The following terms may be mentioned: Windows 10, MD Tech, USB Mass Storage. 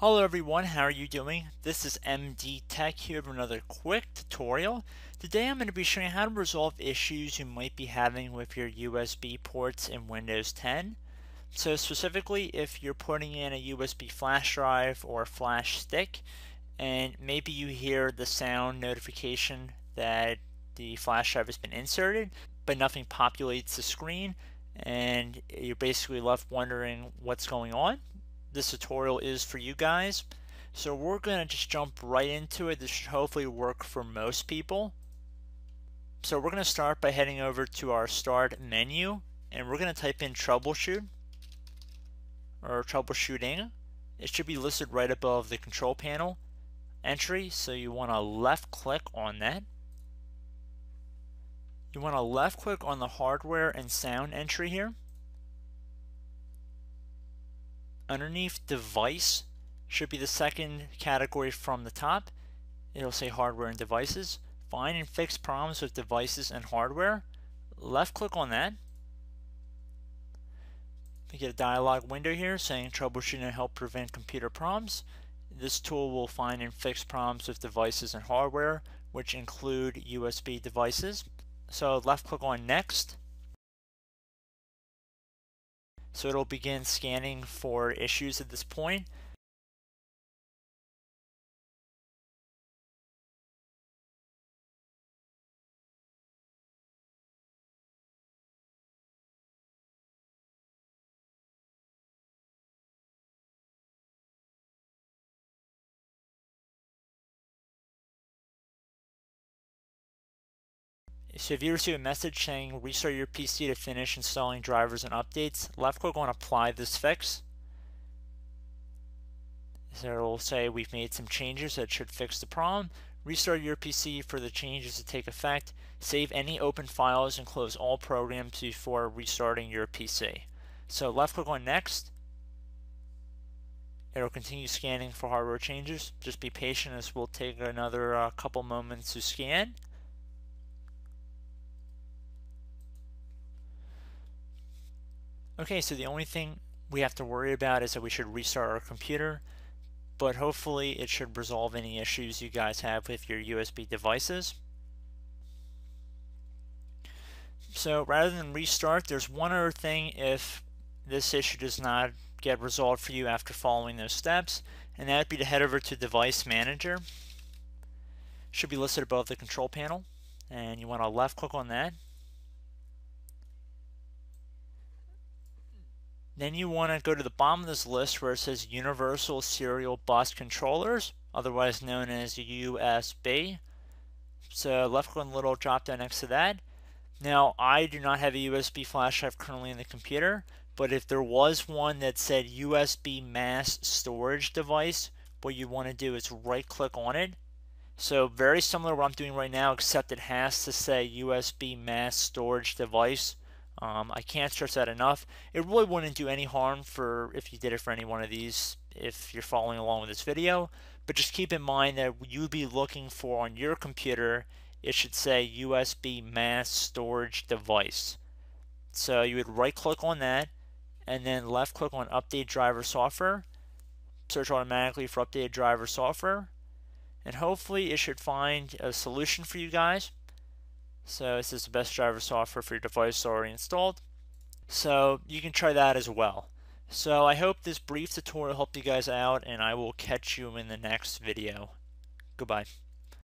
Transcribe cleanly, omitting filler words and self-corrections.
Hello everyone, how are you doing? This is MD Tech here with another quick tutorial. Today I'm going to be showing you how to resolve issues you might be having with your USB ports in Windows 10. So specifically if you're putting in a USB flash drive or flash stick and maybe you hear the sound notification that the flash drive has been inserted but nothing populates the screen and you're basically left wondering what's going on. This tutorial is for you guys. So we're going to just jump right into it. This should hopefully work for most people. So we're going to start by heading over to our start menu and we're going to type in troubleshoot or troubleshooting. It should be listed right above the control panel entry, so you want to left click on that. You want to left click on the hardware and sound entry here. Underneath device should be the second category from the top. It'll say hardware and devices. Find and fix problems with devices and hardware. Left click on that. We get a dialog window here saying troubleshooting and help prevent computer problems. This tool will find and fix problems with devices and hardware, which include USB devices. So left click on next. So it'll begin scanning for issues at this point. So if you receive a message saying restart your PC to finish installing drivers and updates, left click on apply this fix. So it will say we've made some changes that should fix the problem. Restart your PC for the changes to take effect. Save any open files and close all programs before restarting your PC. So left click on next. It will continue scanning for hardware changes. Just be patient, this will take another couple moments to scan. Okay, so the only thing we have to worry about is that we should restart our computer, but hopefully it should resolve any issues you guys have with your USB devices. So rather than restart, there's one other thing if this issue does not get resolved for you after following those steps, and that would be to head over to Device Manager. It should be listed above the control panel, and you want to left click on that. Then you want to go to the bottom of this list where it says Universal Serial Bus Controllers, otherwise known as USB. So left click on the little drop down next to that. Now I do not have a USB flash drive currently in the computer, but if there was one that said USB mass storage device, what you want to do is right click on it. So very similar to what I'm doing right now, except it has to say USB mass storage device. I can't stress that enough. It really wouldn't do any harm for if you did it for any one of these if you're following along with this video, but just keep in mind that you'd be looking for on your computer, it should say USB mass storage device. So you would right click on that and then left click on update driver software. Search automatically for updated driver software and hopefully it should find a solution for you guys. So this is the best driver software for your device already installed. So you can try that as well. So I hope this brief tutorial helped you guys out and I will catch you in the next video. Goodbye.